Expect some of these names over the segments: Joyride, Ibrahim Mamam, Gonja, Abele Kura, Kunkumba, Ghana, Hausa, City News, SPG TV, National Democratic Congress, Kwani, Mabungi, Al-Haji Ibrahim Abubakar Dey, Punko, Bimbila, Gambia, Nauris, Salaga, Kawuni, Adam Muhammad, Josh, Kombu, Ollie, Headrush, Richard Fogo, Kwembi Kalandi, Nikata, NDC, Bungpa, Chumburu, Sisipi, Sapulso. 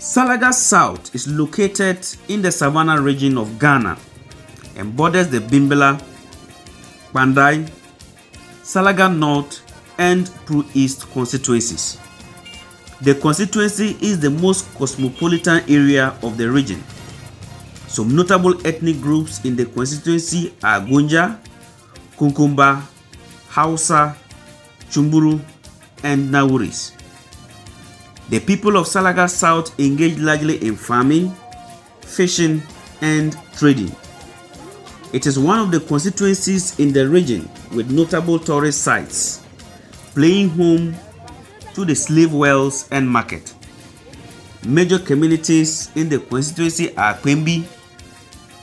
Salaga South is located in the Savannah region of Ghana and borders the Bimbila, Bandai, Salaga North and Pru-East constituencies. The constituency is the most cosmopolitan area of the region. Some notable ethnic groups in the constituency are Gonja, Kunkumba, Hausa, Chumburu, and Nauris. The people of Salaga South engage largely in farming, fishing, and trading. It is one of the constituencies in the region with notable tourist sites, playing home to the slave wells and market. Major communities in the constituency are Kwembi,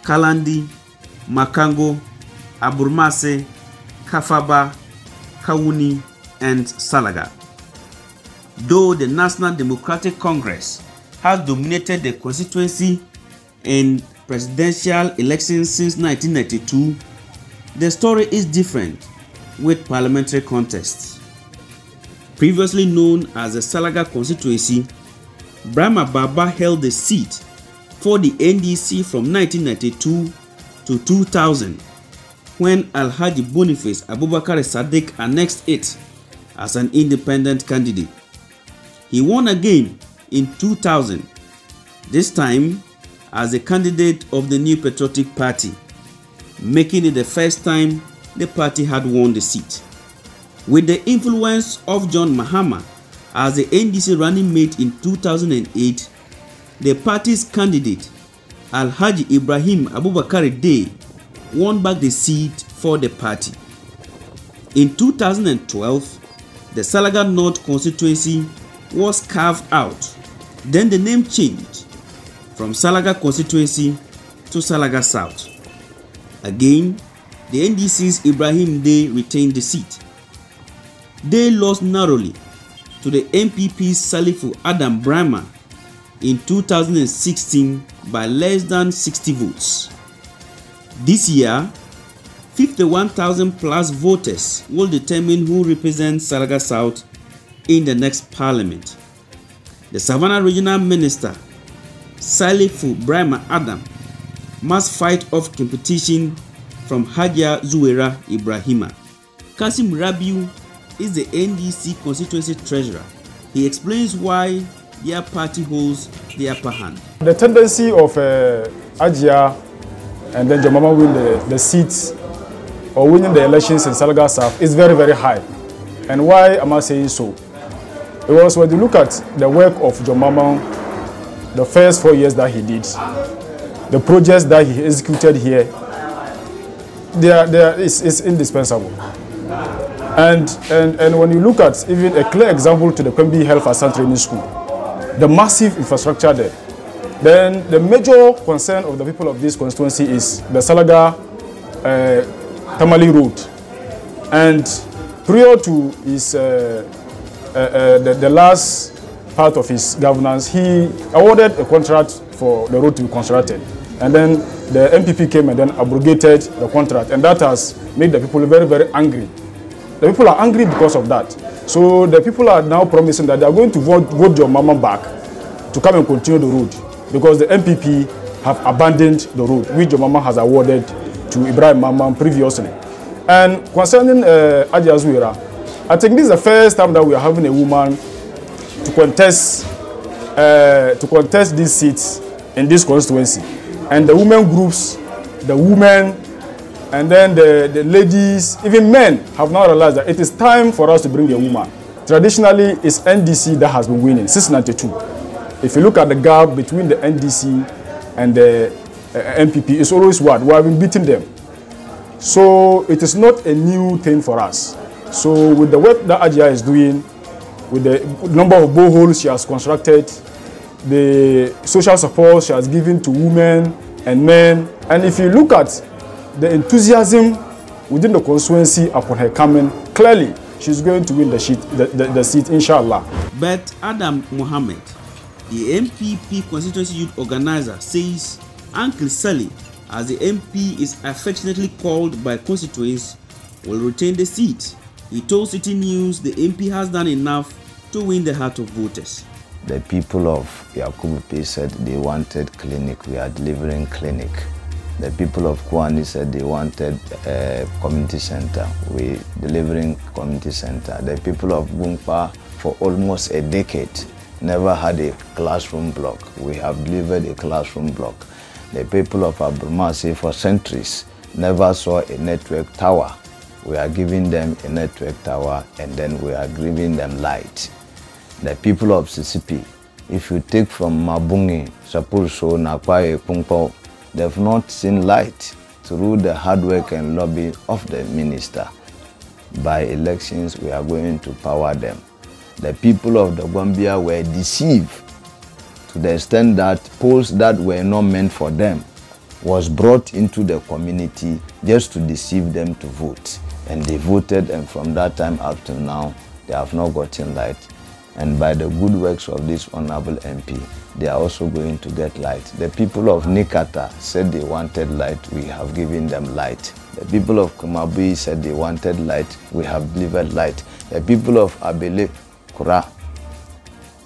Kalandi, Makango, Aburmase, Kafaba, Kawuni, and Salaga. Though the National Democratic Congress has dominated the constituency in presidential elections since 1992, the story is different with parliamentary contests. Previously known as the Salaga constituency, Brahma Baba held the seat for the NDC from 1992 to 2000, when Al-Haji Boniface Abubakar Sadiq annexed it as an independent candidate. He won again in 2000, this time as a candidate of the New Patriotic Party, making it the first time the party had won the seat. With the influence of John Mahama as the NDC running mate in 2008, the party's candidate Al-Haji Ibrahim Abubakar Dey won back the seat for the party. In 2012, the Salaga North constituency was carved out. Then the name changed from Salaga constituency to Salaga South. Again, the NDC's Ibrahim Dey retained the seat. Dey lost narrowly to the MPP's Salifu Braimah Adam in 2016 by less than 60 votes. This year, 51,000 plus voters will determine who represents Salaga South in the next parliament. The Savannah Regional Minister, Salifu Braimah Adam, must fight off competition from Hajia Zuwera Ibrahimah. Kasim Rabiu is the NDC constituency treasurer. He explains why their party holds the upper hand. The tendency of Hajia and then John Mahama win the seats or winning the elections in Salaga South is very, very high. And why am I saying so? Because when you look at the work of John Mahama, the first 4 years that he did, the projects that he executed here, it's indispensable. And when you look at even a clear example to the Kwembi Health Assembly Training School, the massive infrastructure there, then the major concern of the people of this constituency is the Salaga-Tamali road. And prior to his the last part of his governance, he awarded a contract for the road to be constructed. And then the MPP came and then abrogated the contract. And that has made the people very, very angry. The people are angry because of that. So the people are now promising that they are going to vote John Mahama back to come and continue the road, because the MPP have abandoned the road, which John Mahama has awarded to Ibrahim Mamam previously. And concerning Hajia Zuwera, I think this is the first time that we are having a woman to contest these seats in this constituency. And the women groups, the women, and then the ladies, even men have now realized that it is time for us to bring a woman. Traditionally, it's NDC that has been winning since 1992. If you look at the gap between the NDC and the MPP, it's always what? We have been beating them. So it is not a new thing for us. So with the work that Hajia is doing, with the number of boreholes she has constructed, the social support she has given to women and men, and if you look at the enthusiasm within the constituency upon her coming, clearly she's going to win the seat, inshallah. But Adam Muhammad, the MPP constituency youth organizer, says Uncle Sally, as the MP is affectionately called by constituents, will retain the seat. He told City News the MP has done enough to win the heart of voters. The people of Yakubu said they wanted clinic, we are delivering clinic. The people of Kwani said they wanted a community center, we delivering community center. The people of Bungpa for almost a decade never had a classroom block, we have delivered a classroom block. The people of Aburmase for centuries never saw a network tower, we are giving them a network tower and then we are giving them light. The people of Sisipi, if you take from Mabungi, Sapulso, Nakwaye, Punko, they've not seen light through the hard work and lobby of the minister. By elections, we are going to power them. The people of the Gambia were deceived to the extent that polls that were not meant for them was brought into the community just to deceive them to vote. And they voted, and from that time up to now, they have not gotten light. And by the good works of this honorable MP, they are also going to get light. The people of Nikata said they wanted light, we have given them light. The people of Kumabui said they wanted light, we have delivered light. The people of Abele Kura,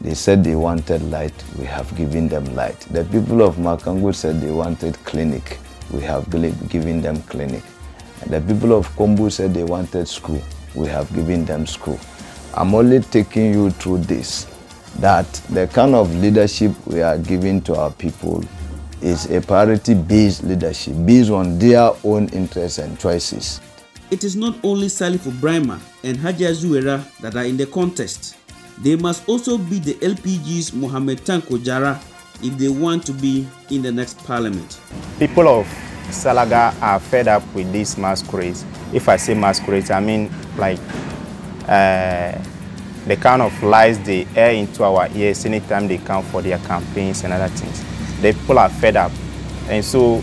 they said they wanted light, we have given them light. The people of Makango said they wanted clinic, we have given them clinic. And the people of Kombu said they wanted school, we have given them school. I'm only taking you through this, that the kind of leadership we are giving to our people is a parity-based leadership, based on their own interests and choices. It is not only Salifu Braimah and Hajia Zuwera that are in the contest. They must also be the LPG's Mohammed Tanko Jara if they want to be in the next parliament. People of Salaga are fed up with these masquerades. If I say masquerades, I mean like the kind of lies they air into our ears anytime they come for their campaigns and other things. The people are fed up. And so,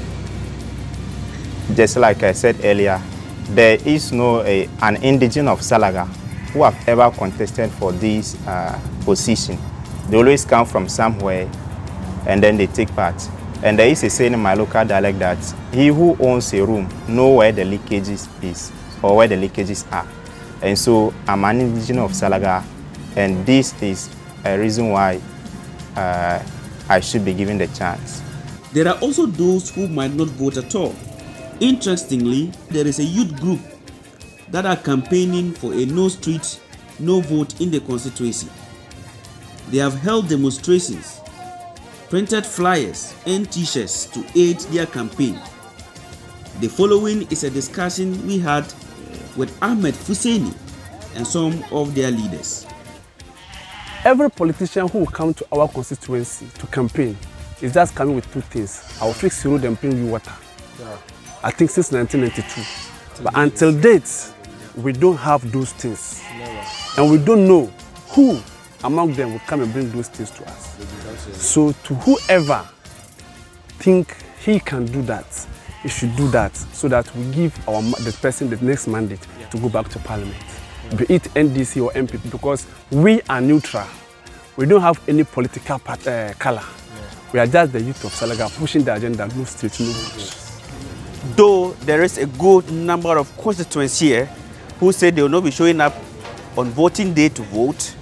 just like I said earlier, there is no an indigenous of Salaga who have ever contested for this position. They always come from somewhere and then they take part. And there is a saying in my local dialect that he who owns a room knows where the leakages is or where the leakages are. And so I'm an indigenous of Salaga, and this is a reason why I should be given the chance. There are also those who might not vote at all. Interestingly, there is a youth group that are campaigning for a no street, no vote in the constituency. They have held demonstrations, printed flyers and t-shirts to aid their campaign. The following is a discussion we had with Ahmed Fuseni and some of their leaders. Every politician who will come to our constituency to campaign is just coming with two things. I will fix the road and bring you water. Yeah. I think since 1992. But until date, we don't have those things. And we don't know who among them will come and bring those things to us. So to whoever think he can do that, it should do that so that we give the person the next mandate to go back to parliament, be it NDC or MP, because we are neutral. We don't have any political color. We are just the youth of Salaga pushing the agenda, no street, no rules. Though there is a good number of constituents here who say they will not be showing up on voting day to vote,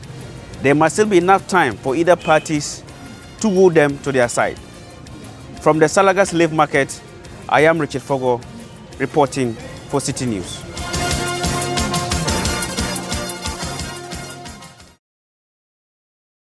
there must still be enough time for either parties to woo them to their side. From the Salaga slave market, I am Richard Fogo, reporting for City News.